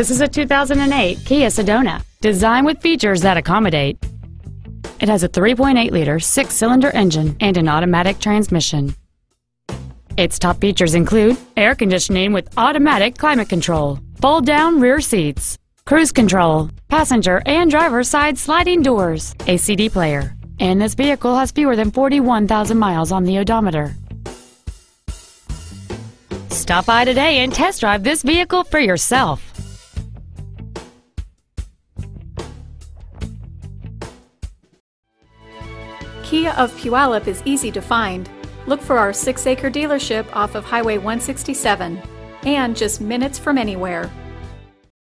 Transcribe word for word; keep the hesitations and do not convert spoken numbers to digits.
This is a two thousand eight Kia Sedona, designed with features that accommodate. It has a three point eight liter six-cylinder engine and an automatic transmission. Its top features include air conditioning with automatic climate control, fold-down rear seats, cruise control, passenger and driver side sliding doors, a C D player, and this vehicle has fewer than forty-one thousand miles on the odometer. Stop by today and test drive this vehicle for yourself. Kia of Puyallup is easy to find. Look for our six acre dealership off of Highway one sixty-seven and just minutes from anywhere.